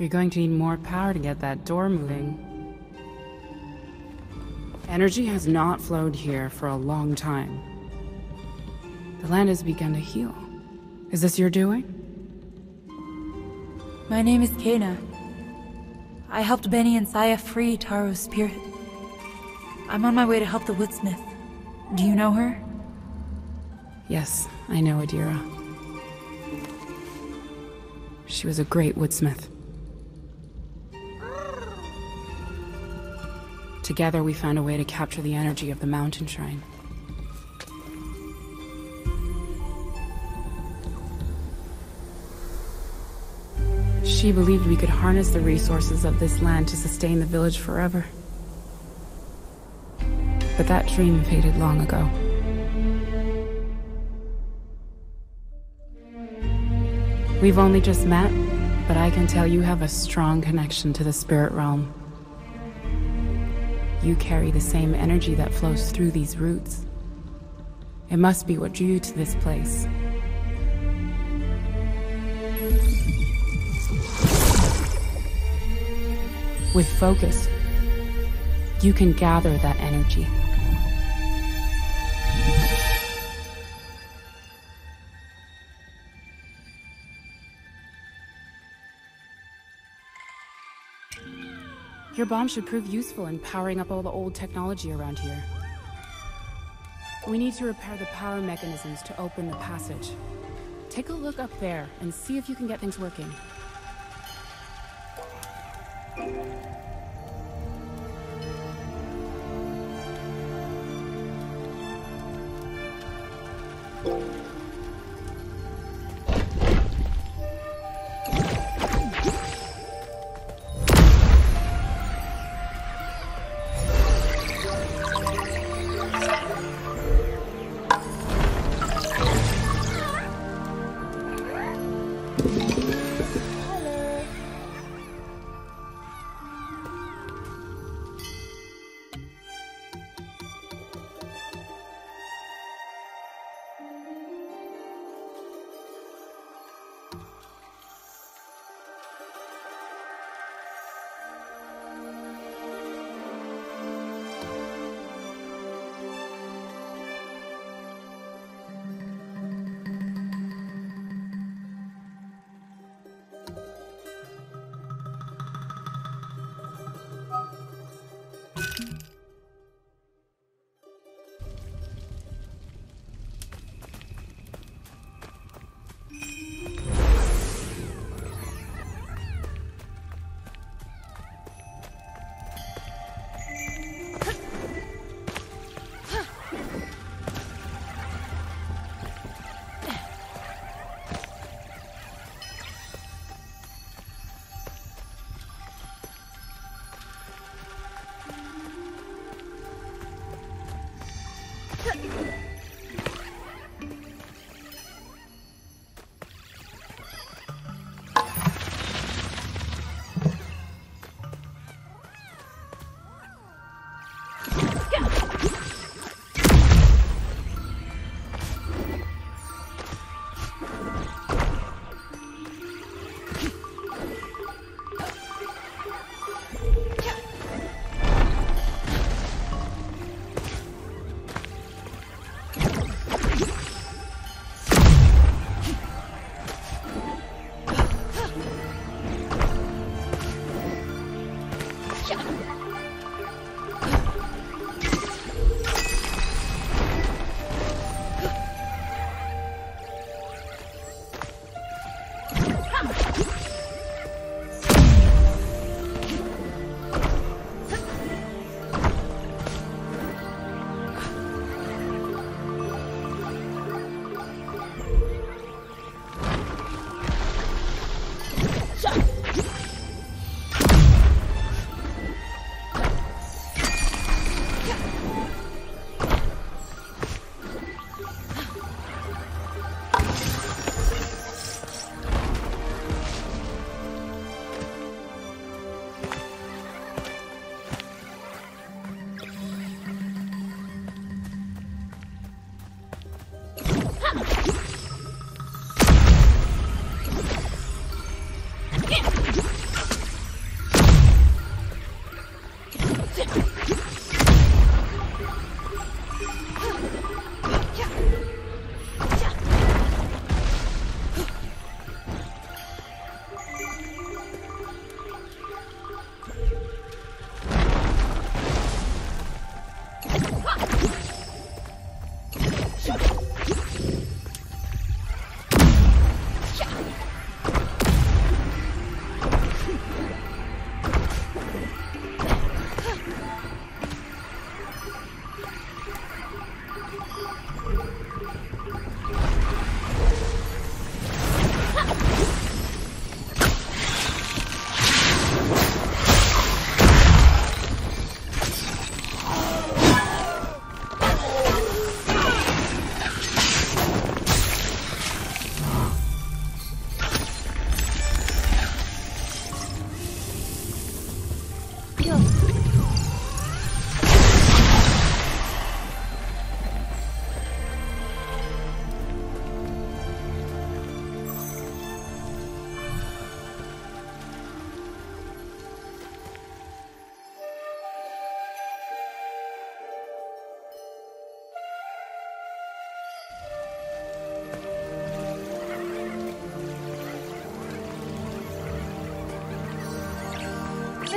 You're going to need more power to get that door moving. Energy has not flowed here for a long time. The land has begun to heal. Is this your doing? My name is Kana. I helped Benny and Saya free Taro's spirit. I'm on my way to help the woodsmith. Do you know her? Yes, I know Adira. She was a great woodsmith. Together we found a way to capture the energy of the mountain shrine. She believed we could harness the resources of this land to sustain the village forever. But that dream faded long ago. We've only just met, but I can tell you have a strong connection to the spirit realm. You carry the same energy that flows through these roots. It must be what drew you to this place. With focus, you can gather that energy. Your bomb should prove useful in powering up all the old technology around here. We need to repair the power mechanisms to open the passage. Take a look up there and see if you can get things working.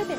любит?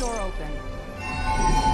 Door open.